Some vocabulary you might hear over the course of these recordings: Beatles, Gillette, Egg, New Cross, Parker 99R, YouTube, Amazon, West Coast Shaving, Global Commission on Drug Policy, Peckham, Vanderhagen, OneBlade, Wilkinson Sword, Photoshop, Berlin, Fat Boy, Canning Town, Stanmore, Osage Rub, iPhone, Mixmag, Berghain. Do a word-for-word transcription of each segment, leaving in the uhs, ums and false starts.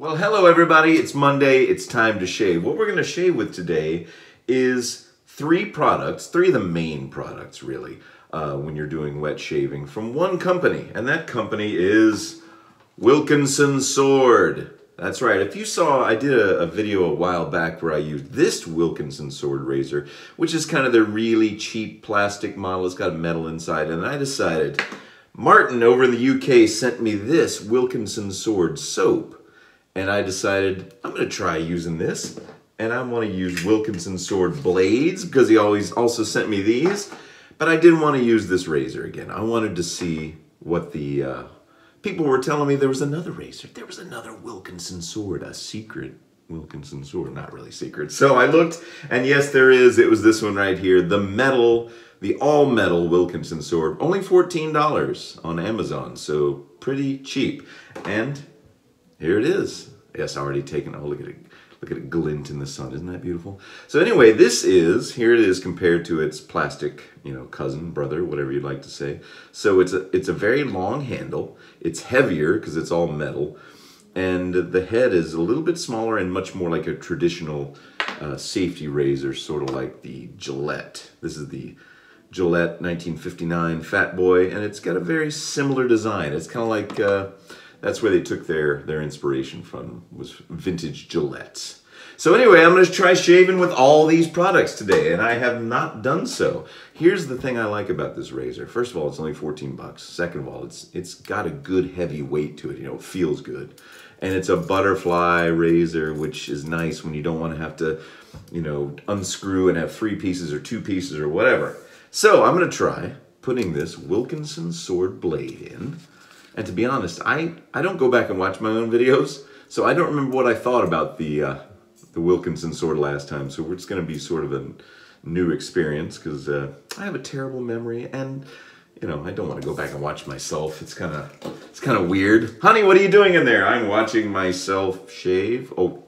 Well, hello everybody, it's Monday, it's time to shave. What we're gonna shave with today is three products, three of the main products really, uh, when you're doing wet shaving from one company, and that company is Wilkinson Sword. That's right, if you saw, I did a, a video a while back where I used this Wilkinson Sword razor, which is kind of the really cheap plastic model, it's got a metal inside, and I decided, Martin over in the U K sent me this Wilkinson Sword soap. And I decided I'm going to try using this, and I want to use Wilkinson Sword blades because he always also sent me these, but I didn't want to use this razor again. I wanted to see what the uh, people were telling me. There was another razor. There was another Wilkinson Sword, a secret Wilkinson Sword, not really secret. So I looked, and yes, there is. It was this one right here, the metal, the all-metal Wilkinson Sword, only fourteen dollars on Amazon, so pretty cheap. And here it is. Yes, already taken. Oh, look at it. Look at it glint in the sun. Isn't that beautiful? So anyway, this is, here it is compared to its plastic, you know, cousin, brother, whatever you'd like to say. So it's a, it's a very long handle. It's heavier because it's all metal. And the head is a little bit smaller and much more like a traditional uh, safety razor, sort of like the Gillette. This is the Gillette nineteen fifty-nine Fat Boy, and it's got a very similar design. It's kind of like... Uh, That's where they took their, their inspiration from, was vintage Gillette. So anyway, I'm going to try shaving with all these products today, and I have not done so. Here's the thing I like about this razor. First of all, it's only fourteen bucks. Second of all, it's it's got a good heavy weight to it. You know, it feels good. And it's a butterfly razor, which is nice when you don't want to have to, you know, unscrew and have three pieces or two pieces or whatever. So I'm going to try putting this Wilkinson Sword blade in. And to be honest, I, I don't go back and watch my own videos, so I don't remember what I thought about the uh, the Wilkinson Sword last time, so it's going to be sort of a new experience, because uh, I have a terrible memory, and, you know, I don't want to go back and watch myself. It's kind of it's kind of weird. Honey, what are you doing in there? I'm watching myself shave. Oh,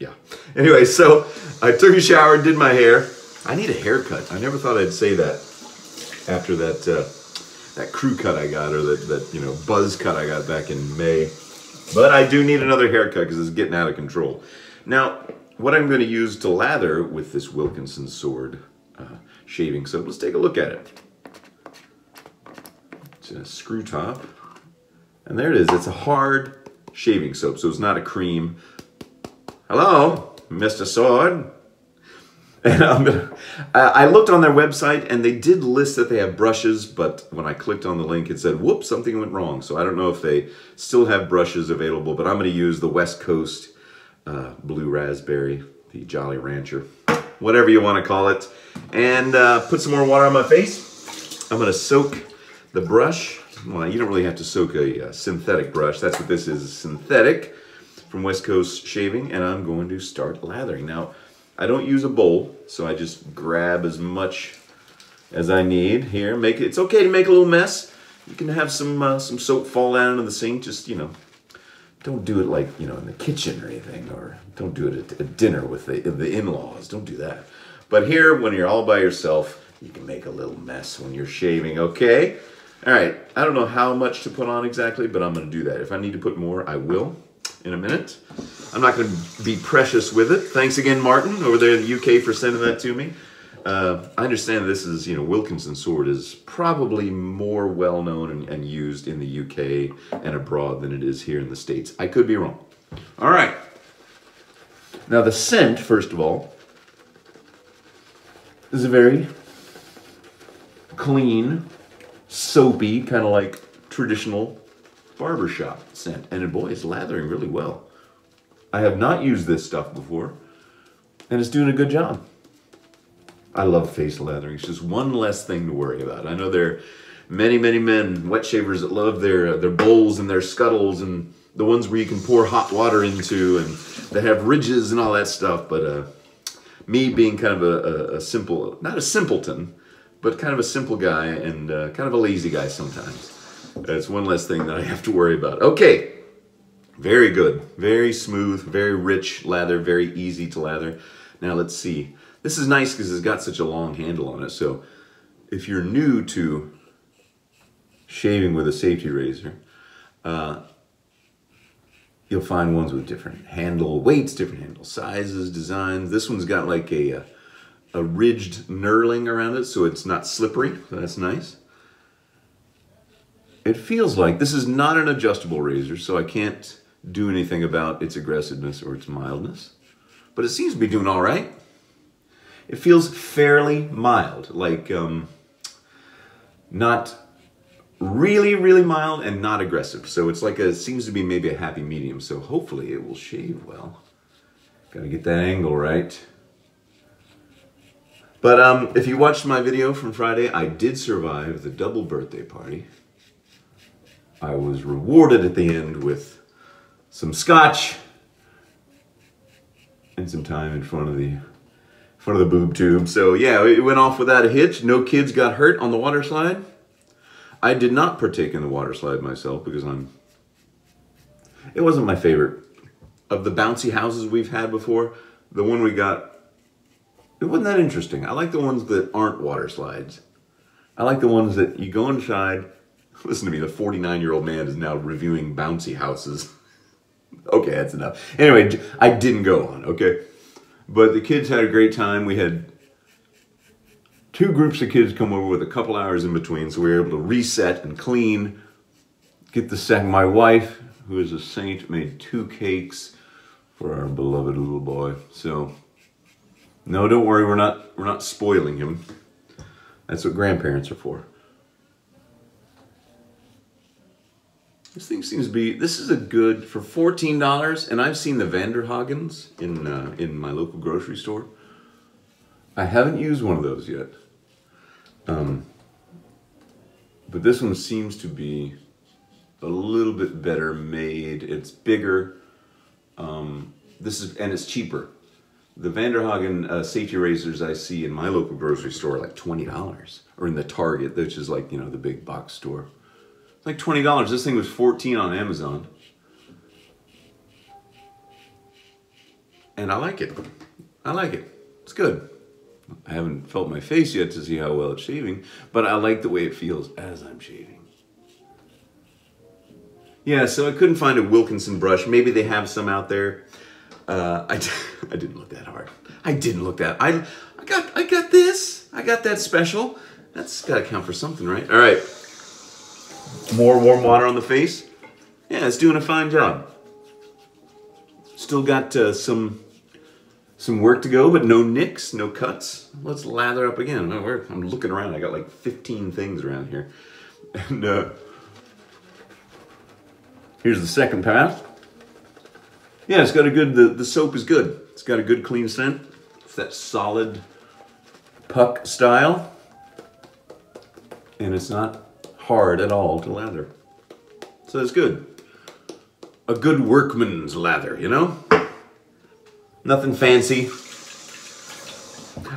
yeah. Anyway, so I took a shower, did my hair. I need a haircut. I never thought I'd say that after that... Uh, that crew cut I got, or that, that, you know, buzz cut I got back in May. But I do need another haircut because it's getting out of control. Now, what I'm going to use to lather with this Wilkinson Sword uh, shaving soap, let's take a look at it. It's a screw top. And there it is. It's a hard shaving soap, so it's not a cream. Hello, Mister Sword. And I'm gonna, I looked on their website, and they did list that they have brushes, but when I clicked on the link, it said, whoops, something went wrong. So I don't know if they still have brushes available, but I'm going to use the West Coast uh, Blue Raspberry, the Jolly Rancher, whatever you want to call it, and uh, put some more water on my face. I'm going to soak the brush. Well, you don't really have to soak a, a synthetic brush. That's what this is, synthetic from West Coast Shaving, and I'm going to start lathering. Now, I don't use a bowl, so I just grab as much as I need here. Make it, it's okay to make a little mess. You can have some uh, some soap fall down into the sink. Just, you know, don't do it like, you know, in the kitchen or anything, or don't do it at, at dinner with the, the in-laws. Don't do that. But here, when you're all by yourself, you can make a little mess when you're shaving, okay? All right, I don't know how much to put on exactly, but I'm going to do that. If I need to put more, I will in a minute. I'm not going to be precious with it. Thanks again, Martin, over there in the U K, for sending that to me. Uh, I understand this is, you know, Wilkinson Sword is probably more well-known and, and used in the U K and abroad than it is here in the States. I could be wrong. All right. Now, the scent, first of all, is a very clean, soapy, kind of like traditional barbershop scent. And boy, it's lathering really well. I have not used this stuff before, and it's doing a good job. I love face lathering. It's just one less thing to worry about. I know there are many, many men, wet shavers, that love their, their bowls and their scuttles and the ones where you can pour hot water into, and they have ridges and all that stuff. But uh, me being kind of a, a, a simple, not a simpleton, but kind of a simple guy, and uh, kind of a lazy guy sometimes. It's one less thing that I have to worry about. Okay. Very good, very smooth, very rich lather, very easy to lather. Now let's see. This is nice because it's got such a long handle on it, so if you're new to shaving with a safety razor, uh, you'll find ones with different handle weights, different handle sizes, designs. This one's got like a, a, a ridged knurling around it, so it's not slippery, so that's nice. It feels like this is not an adjustable razor, so I can't do anything about its aggressiveness or its mildness, but it seems to be doing all right. It feels fairly mild, like um, not really, really mild and not aggressive. So it's like a, seems to be maybe a happy medium. So hopefully it will shave well. Gotta get that angle right. But um, if you watched my video from Friday, I did survive the double birthday party. I was rewarded at the end with some scotch and some time in front of the front of the boob tube. So yeah, it went off without a hitch. No kids got hurt on the water slide. I did not partake in the water slide myself because I'm, it wasn't my favorite. Of the bouncy houses we've had before, the one we got, it wasn't that interesting. I like the ones that aren't water slides. I like the ones that you go inside. Listen to me, the forty-nine-year-old man is now reviewing bouncy houses. Okay, that's enough. Anyway, I didn't go on, okay? But the kids had a great time. We had two groups of kids come over with a couple hours in between, so we were able to reset and clean, get the sack. My wife, who is a saint, made two cakes for our beloved little boy. So, no, don't worry, we're not, we're not spoiling him. That's what grandparents are for. This thing seems to be, this is a good, for fourteen dollars, and I've seen the Vanderhagens in, uh, in my local grocery store. I haven't used one of those yet. Um, but this one seems to be a little bit better made. It's bigger, um, this is, and it's cheaper. The Vanderhagen uh, safety razors I see in my local grocery store are like twenty dollars, or in the Target, which is like, you know, the big box store. Like twenty dollars. This thing was fourteen dollars on Amazon. And I like it. I like it. It's good. I haven't felt my face yet to see how well it's shaving, but I like the way it feels as I'm shaving. Yeah, so I couldn't find a Wilkinson brush. Maybe they have some out there. Uh, I, I didn't look that hard. I didn't look that. I, I, got, I got this. I got that special. That's got to count for something, right? All right. More warm water on the face. Yeah, it's doing a fine job. Still got uh, some some work to go, but no nicks, no cuts. Let's lather up again. Oh, we're, I'm looking around. I got like fifteen things around here. And uh, here's the second pass. Yeah, it's got a good, the, the soap is good. It's got a good clean scent. It's that solid puck style. And it's not hard at all to lather. So that's good. A good workman's lather, you know? Nothing fancy.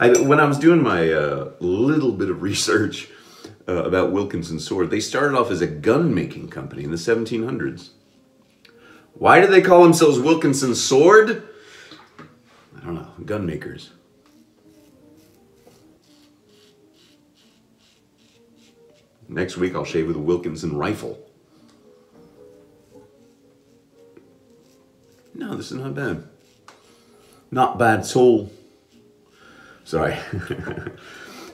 I, when I was doing my uh, little bit of research uh, about Wilkinson Sword, they started off as a gun-making company in the seventeen hundreds. Why do they call themselves Wilkinson Sword? I don't know, gun makers. Next week, I'll shave with a Wilkinson rifle. No, this is not bad. Not bad at all. Sorry.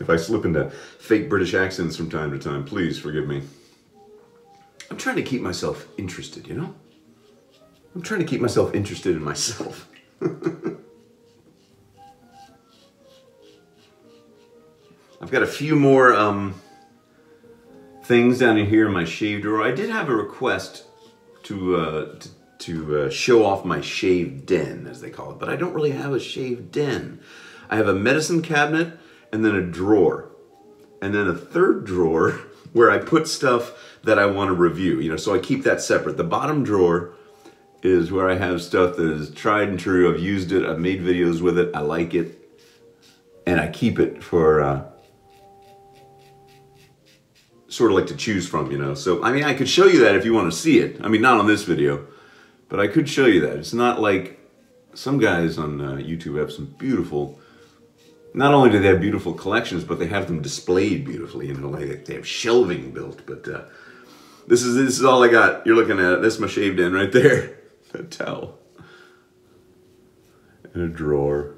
If I slip into fake British accents from time to time, please forgive me. I'm trying to keep myself interested, you know? I'm trying to keep myself interested in myself. I've got a few more... Um, things down in here in my shave drawer. I did have a request to uh, to, to uh, show off my shave den, as they call it, but I don't really have a shave den. I have a medicine cabinet and then a drawer, and then a third drawer where I put stuff that I want to review. You know, so I keep that separate. The bottom drawer is where I have stuff that is tried and true. I've used it. I've made videos with it. I like it, and I keep it for. Uh, sort of like to choose from, you know. So, I mean, I could show you that if you want to see it. I mean, not on this video, but I could show you that. It's not like some guys on uh, YouTube have some beautiful, not only do they have beautiful collections, but they have them displayed beautifully, you know, like they have shelving built, but uh, this is this is all I got. You're looking at it. That's my shave den right there. a towel, and a drawer,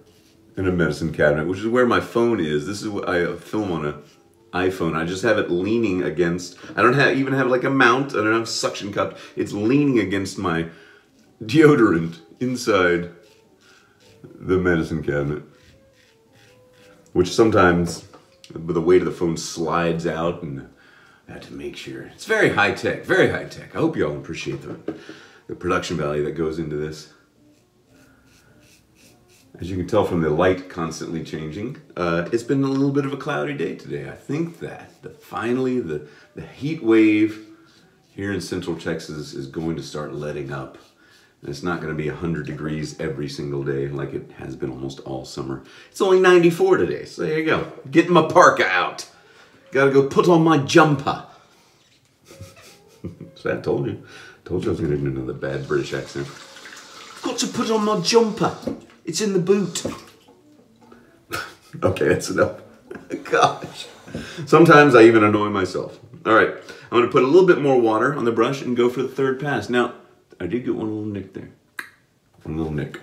and a medicine cabinet, which is where my phone is. This is what I film on an iPhone. I just have it leaning against, I don't have, even have like a mount, I don't have suction cup. It's leaning against my deodorant inside the medicine cabinet, which sometimes the weight of the phone slides out, and I have to make sure. It's very high-tech, very high-tech. I hope you all appreciate the, the production value that goes into this. As you can tell from the light constantly changing, uh, it's been a little bit of a cloudy day today. I think that the, finally the, the heat wave here in Central Texas is going to start letting up. And it's not going to be one hundred degrees every single day like it has been almost all summer. It's only ninety-four today, so there you go. Getting my parka out. Gotta go put on my jumper. So I told you. Told you I was going to do another bad British accent. Got to put on my jumper. It's in the boot. Okay, that's enough. Gosh. Sometimes I even annoy myself. All right, I'm going to put a little bit more water on the brush and go for the third pass. Now, I did get one little nick there. One little nick.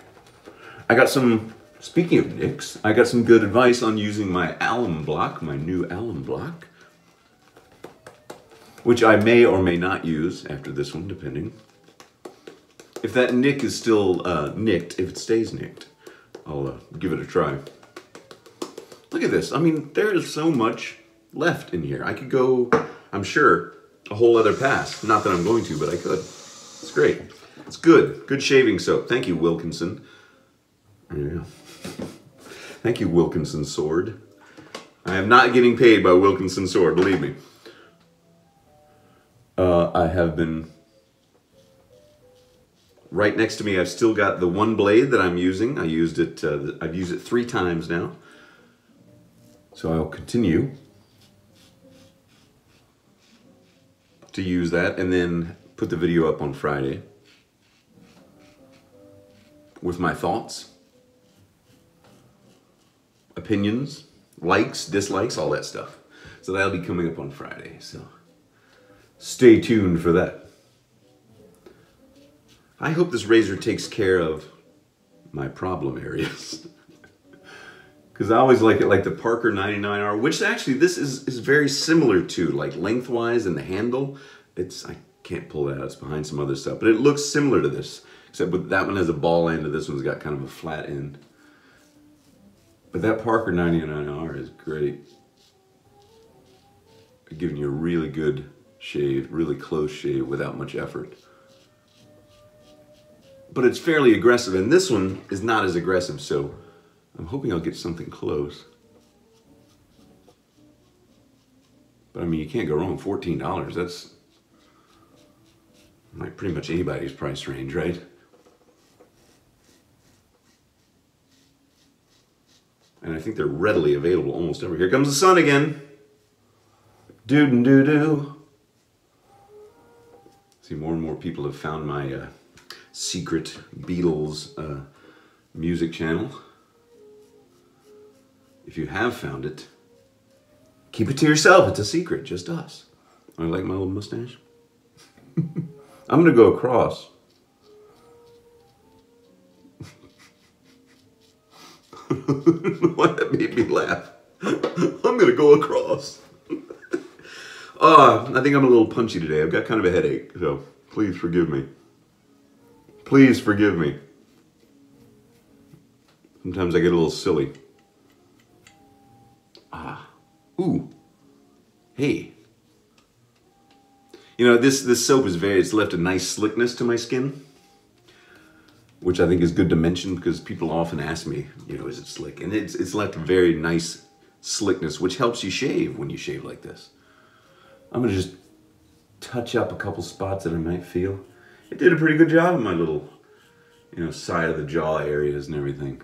I got some, speaking of nicks, I got some good advice on using my alum block, my new alum block, which I may or may not use after this one, depending. If that nick is still uh, nicked, if it stays nicked, I'll uh, give it a try. Look at this. I mean, there is so much left in here. I could go, I'm sure, a whole other pass. Not that I'm going to, but I could. It's great. It's good. Good shaving soap. Thank you, Wilkinson. Yeah. Thank you, Wilkinson Sword. I am not getting paid by Wilkinson Sword, believe me. Uh, I have been... Right next to me, I've still got the OneBlade that I'm using. I used it, uh, I've used it three times now. So I'll continue to use that and then put the video up on Friday with my thoughts, opinions, likes, dislikes, all that stuff. So that'll be coming up on Friday. So stay tuned for that. I hope this razor takes care of my problem areas. Because I always like it like the Parker ninety-nine R, which actually this is, is very similar to, like lengthwise in the handle. It's, I can't pull that out, it's behind some other stuff, but it looks similar to this, except with that one has a ball end and this one's got kind of a flat end. But that Parker ninety-nine R is great. Giving you a really good shave, really close shave without much effort. But it's fairly aggressive, and this one is not as aggressive, so I'm hoping I'll get something close. But I mean, you can't go wrong, fourteen dollars, that's like pretty much anybody's price range, right? And I think they're readily available almost everywhere. Here comes the sun again. Doo-doo-doo-doo. See, more and more people have found my, uh, secret Beatles uh, music channel. If you have found it, keep it to yourself. It's a secret, just us. I like my little mustache. I'm gonna go across. Why that made me laugh. I'm gonna go across. Oh, I think I'm a little punchy today. I've got kind of a headache, so please forgive me. Please forgive me. Sometimes I get a little silly. Ah. Ooh. Hey. You know, this, this soap is very, it's left a nice slickness to my skin, which I think is good to mention because people often ask me, you know, is it slick? And it's, it's left a very nice slickness, which helps you shave when you shave like this. I'm going to just touch up a couple spots that I might feel. It did a pretty good job in my little, you know, side of the jaw areas and everything.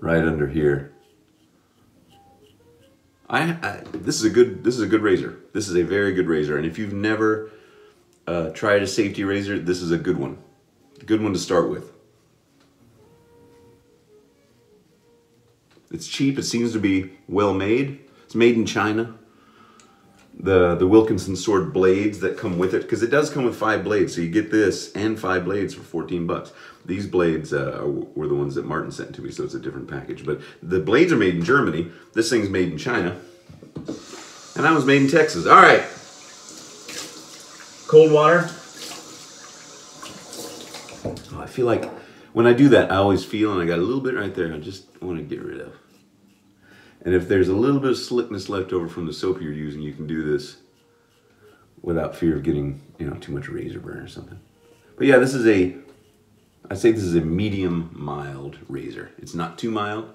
Right under here. I, I this is a good this is a good razor. This is a very good razor, and if you've never uh, tried a safety razor, this is a good one. A good one to start with. It's cheap. It seems to be well made. It's made in China. the, the Wilkinson Sword blades that come with it, because it does come with five blades, so you get this and five blades for fourteen bucks. These blades uh, were the ones that Martin sent to me, so it's a different package. But the blades are made in Germany. This thing's made in China. And that one's made in Texas. All right. Cold water. Oh, I feel like when I do that, I always feel, and I got a little bit right there, I just want to get rid of. And if there's a little bit of slickness left over from the soap you're using, you can do this without fear of getting, you know, too much razor burn or something. But yeah, this is a, I say this is a medium mild razor. It's not too mild,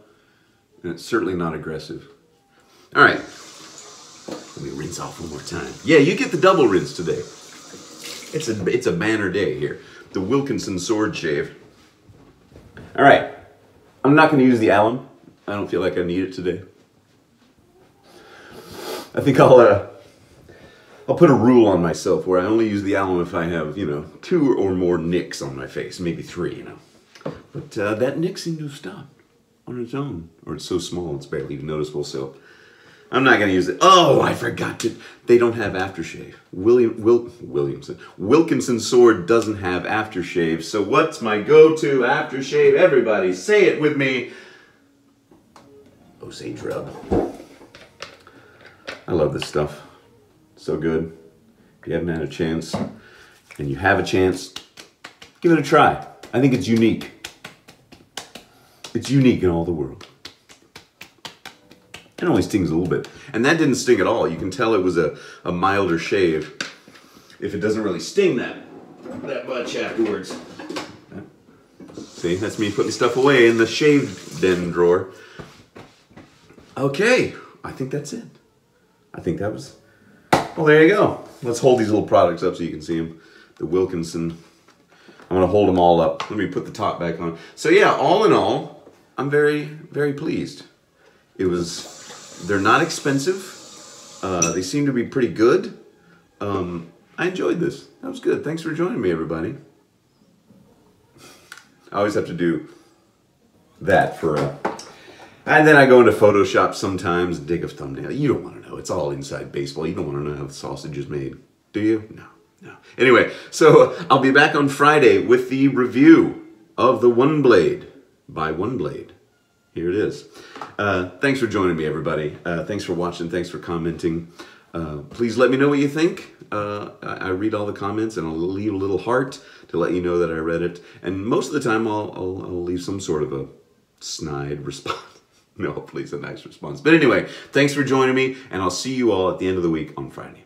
and it's certainly not aggressive. All right, let me rinse off one more time. Yeah, you get the double rinse today. It's a, it's a banner day here. The Wilkinson Sword Shave. All right, I'm not gonna use the alum. I don't feel like I need it today. I think I'll uh, I'll put a rule on myself where I only use the alum if I have, you know, two or more nicks on my face, maybe three, you know. But uh, that nick seemed to have stopped on its own, or it's so small it's barely even noticeable. So I'm not gonna use it. Oh, I forgot to. They don't have aftershave. William Wil Williamson Wilkinson Sword doesn't have aftershave. So what's my go-to aftershave? Everybody, say it with me. Osage Rub. I love this stuff. It's so good. If you haven't had a chance, and you have a chance, give it a try. I think it's unique. It's unique in all the world. It only stings a little bit. And that didn't sting at all. You can tell it was a, a milder shave if it doesn't really sting that, that much afterwards. See, that's me putting stuff away in the shave den drawer. Okay, I think that's it. I think that was, well, there you go. Let's hold these little products up so you can see them. The Wilkinson, I'm gonna hold them all up. Let me put the top back on. So yeah, all in all, I'm very, very pleased. It was, they're not expensive. Uh, they seem to be pretty good. Um, I enjoyed this, that was good. Thanks for joining me, everybody. I always have to do that for a, and then I go into Photoshop sometimes and dig a thumbnail. You don't want to know. It's all inside baseball. You don't want to know how the sausage is made. Do you? No, no. Anyway, so I'll be back on Friday with the review of the OneBlade by OneBlade. Here it is. Uh, thanks for joining me, everybody. Uh, thanks for watching. Thanks for commenting. Uh, please let me know what you think. Uh, I read all the comments, and I'll leave a little heart to let you know that I read it. And most of the time, I'll, I'll, I'll leave some sort of a snide response. No, please, a nice response. But anyway, thanks for joining me, and I'll see you all at the end of the week on Friday.